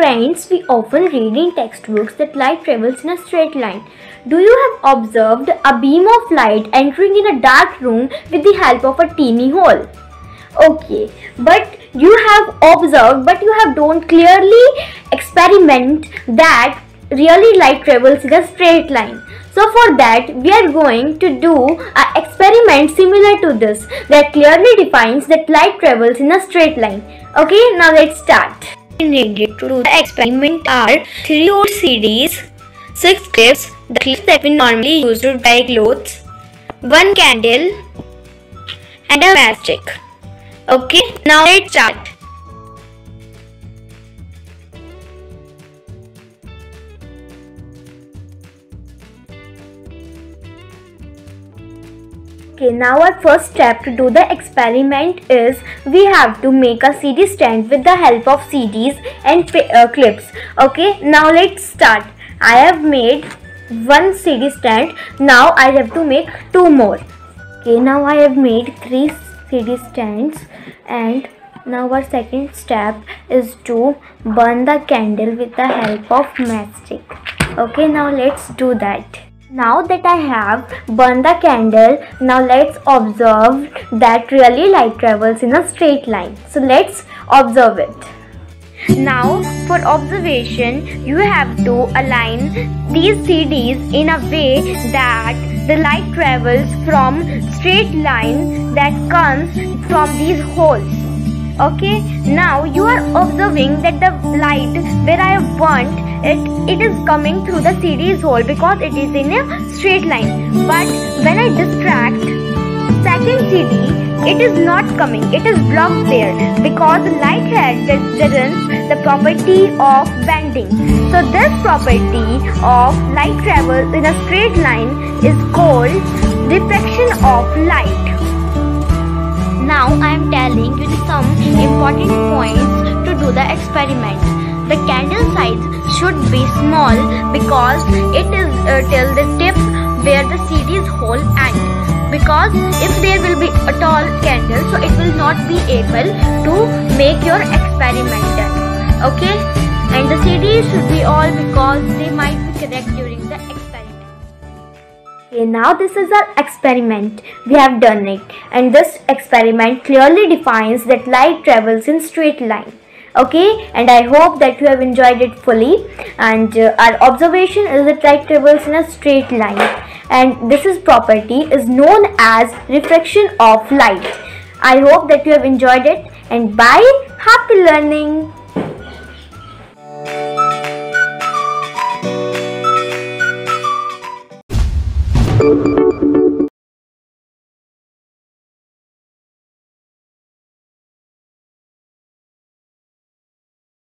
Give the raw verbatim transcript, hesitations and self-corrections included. friends, we often read in textbooks that light travels in a straight line. Do you have observed a beam of light entering in a dark room with the help of a teeny hole? Okay, but you have observed, but you have don't clearly experiment that really light travels in a straight line. So for that, we are going to do an experiment similar to this that clearly defines that light travels in a straight line. Okay, now let's start. We needed to do the experiment are three old C Ds, six clips, the clips that we normally use to dry clothes, one candle, and a matchstick. Okay, now let's start. Okay, now our first step to do the experiment is we have to make a C D stand with the help of C Ds and uh, clips. Okay, now let's start. I have made one C D stand. Now I have to make two more. Okay, now I have made three C D stands, and now our second step is to burn the candle with the help of matchstick. Okay, now let's do that. Now that I have burned the candle, now let's observe that really light travels in a straight line. So let's observe it. Now for observation, you have to align these C Ds in a way that the light travels from straight line that comes from these holes. Okay, now you are observing that the light where I have burnt It, it is coming through the C D's hole because it is in a straight line. But when I distract second C D, it is not coming. It is blocked there because the light has the property of bending. So this property of light travels in a straight line is called refraction of light. Now I am telling you some important points to do the experiment. The candle size should be small because it is uh, till the tip where the C D's hole ends. Because if there will be a tall candle, so it will not be able to make your experiment done. Okay? And the C Ds should be all because they might be correct during the experiment. Okay, now this is our experiment. We have done it. And this experiment clearly defines that light travels in straight line. Okay, and I hope that you have enjoyed it fully, and uh, our observation is that light travels in a straight line, and this is property is known as refraction of light. I hope that you have enjoyed it, and bye, happy learning.